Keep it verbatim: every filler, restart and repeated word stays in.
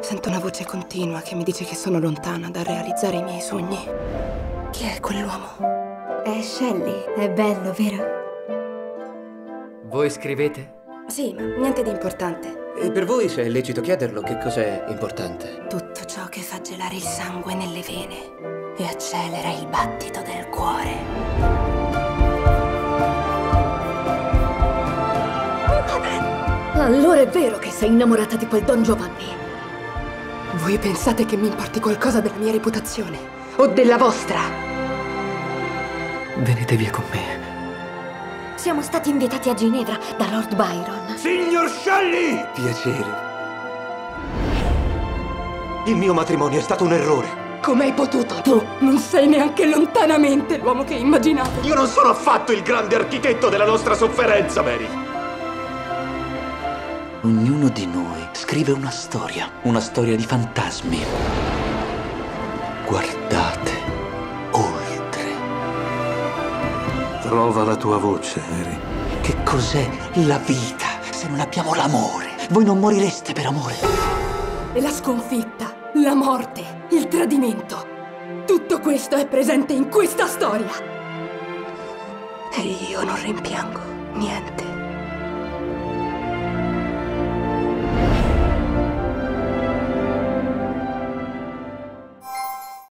Sento una voce continua che mi dice che sono lontana dal realizzare i miei sogni. Chi è quell'uomo? È Shelley. È bello, vero? Voi scrivete? Sì, ma niente di importante. E per voi, se è lecito chiederlo, che cos'è importante? Tutto ciò che fa gelare il sangue nelle vene e accelera il battito del cuore. Allora è vero che sei innamorata di quel Don Giovanni. Voi pensate che mi importi qualcosa della mia reputazione o della vostra? Venite via con me. Siamo stati invitati a Ginevra da Lord Byron. Signor Shelley! Piacere. Il mio matrimonio è stato un errore. Come hai potuto? Tu non sei neanche lontanamente l'uomo che immaginavo. Io non sono affatto il grande architetto della nostra sofferenza, Mary. Ognuno di noi scrive una storia, una storia di fantasmi. Guardate oltre. Trova la tua voce, Mary. Che cos'è la vita se non abbiamo l'amore? Voi non morireste per amore. E la sconfitta, la morte, il tradimento. Tutto questo è presente in questa storia. E io non rimpiango niente.